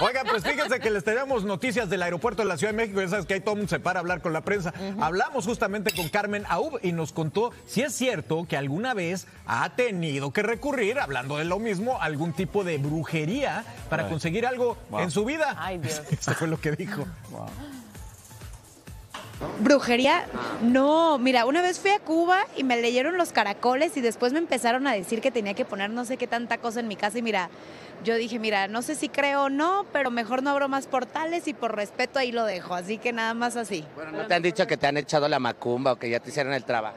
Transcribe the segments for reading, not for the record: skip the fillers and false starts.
Oiga, pues fíjense que les tenemos noticias del aeropuerto de la Ciudad de México. Ya sabes que ahí todo el mundo se para a hablar con la prensa. Hablamos justamente con Carmen Aub y nos contó si es cierto que alguna vez ha tenido que recurrir, hablando de lo mismo, a algún tipo de brujería para conseguir algo en su vida. Ay, Dios. Esto fue lo que dijo. Wow. ¿Brujería? No, mira, una vez fui a Cuba y me leyeron los caracoles y después me empezaron a decir que tenía que poner no sé qué tanta cosa en mi casa y mira, yo dije, mira, no sé si creo o no, pero mejor no abro más portales y por respeto ahí lo dejo, así que nada más así. Bueno, ¿no te han dicho que te han echado la macumba o que ya te hicieron el trabajo?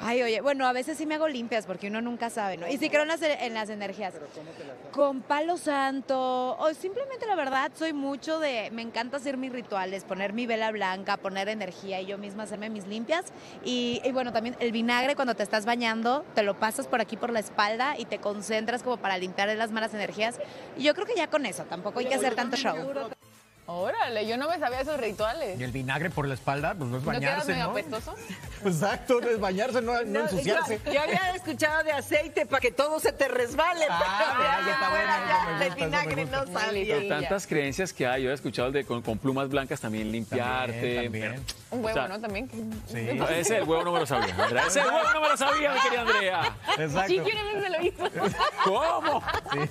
Ay, oye, bueno, a veces sí me hago limpias porque uno nunca sabe, ¿no? Y sí creo en las energías. ¿Pero cómo te las haces? Con palo santo, o simplemente la verdad soy mucho de, me encanta hacer mis rituales, poner mi vela blanca, poner energía y yo misma hacerme mis limpias y bueno, también el vinagre cuando te estás bañando, te lo pasas por aquí por la espalda y te concentras como para limpiar las malas energías y yo creo que ya con eso, tampoco hay que hacer tanto show. Órale, yo no me sabía esos rituales. Y el vinagre por la espalda, pues no es bañarse, ¿no? ¿No quedas medio apestoso? Exacto, no es bañarse, no ensuciarse. Yo había escuchado de aceite para que todo se te resbale. Ah, pero ya, el vinagre no sale. Pero tantas creencias que hay, yo he escuchado el de con plumas blancas también limpiarte. También. Un huevo, ¿no? También. Sí. No, ese huevo no me lo sabía, Andrea. Ese huevo no me lo sabía, mi querida Andrea. Exacto. Sí, ¿quién me lo hizo? ¿Cómo?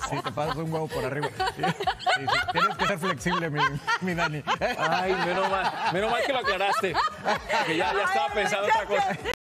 Sí, te pasas un huevo por arriba. Sí, tienes que ser flexible, mi Dani. Ay, menos mal que lo aclaraste. Que ya estaba pensando otra cosa.